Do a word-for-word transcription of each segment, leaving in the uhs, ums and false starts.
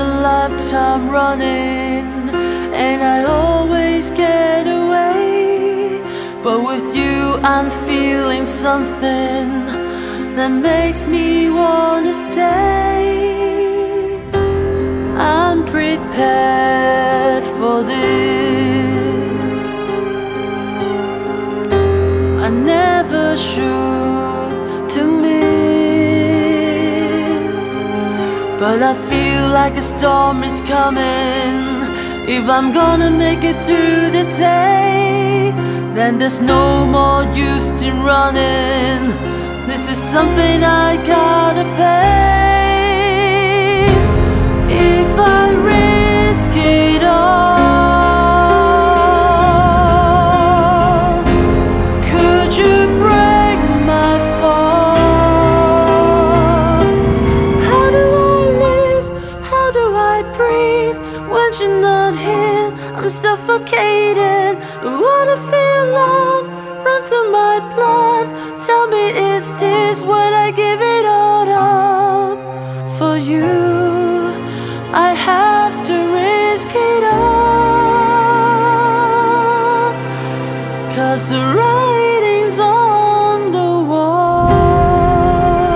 a lifetime running, and I always get away. But with you I'm feeling something that makes me wanna stay. I'm prepared for this. I never shoot to miss, but I feel like a storm is coming. If I'm gonna make it through the day, then there's no more use in running. This is something I gotta face. If I risk it all, could you break my fall? How do I live? How do I breathe when you're not here? I'm suffocated. I wanna feel love run through my blood. Tell me, is this what I give it all up for you? I have to risk it all, 'cause the writing's on the wall.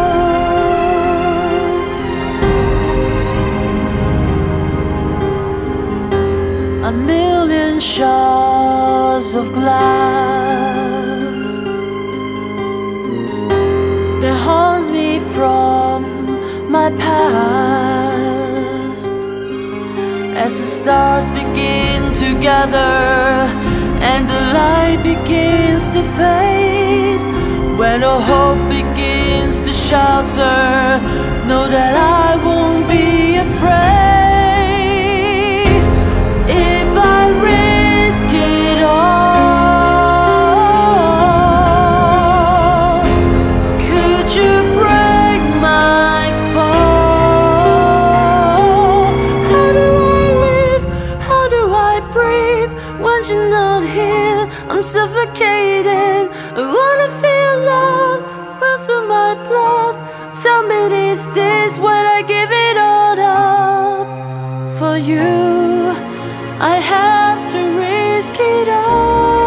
A million shards of glass, that haunts me from my past. As the stars begin to gather and the light begins to fade, when all hope begins to shatter, know that I won't be afraid. If I risk it all, suffocated. I wanna feel love run through my blood. Tell me, is this what I give it all up for you? I have to risk it all,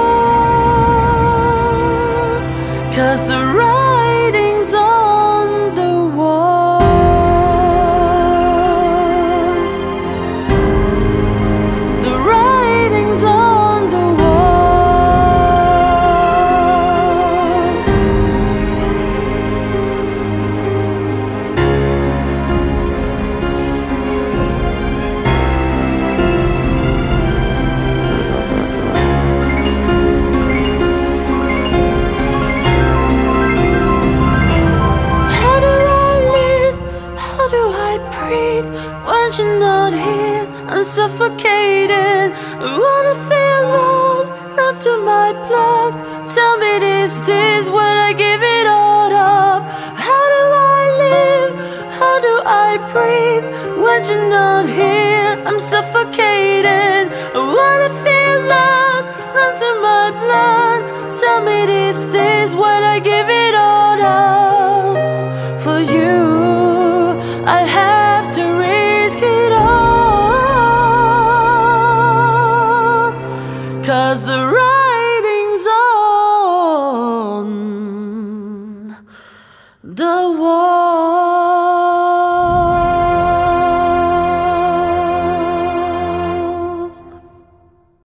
'cause the writing's on the wall. The writing's on. You're not here, I'm suffocated. I wanna feel love run through my blood. Tell me, is this what I give it all up? How do I live? How do I breathe when you're not here? I'm suffocated. I wanna feel love run through my blood. Tell me, is this what I give it all up for you? I have to risk it all, 'cause the writing's on the wall.